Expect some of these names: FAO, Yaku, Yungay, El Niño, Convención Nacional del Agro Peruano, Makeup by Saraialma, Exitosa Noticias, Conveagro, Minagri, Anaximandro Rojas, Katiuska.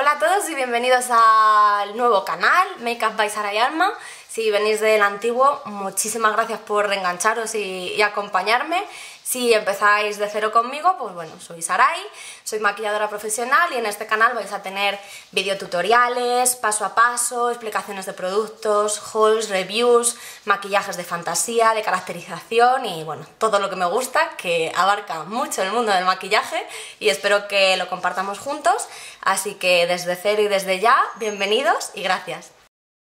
Hola a todos y bienvenidos al nuevo canal Makeup by Saraialma. Si venís del antiguo, muchísimas gracias por reengancharos y acompañarme. Si empezáis de cero conmigo, pues bueno, soy Sarai, soy maquilladora profesional y en este canal vais a tener videotutoriales, paso a paso, explicaciones de productos, hauls, reviews, maquillajes de fantasía, de caracterización y bueno, todo lo que me gusta, que abarca mucho el mundo del maquillaje y espero que lo compartamos juntos. Así que desde cero y desde ya, bienvenidos y gracias.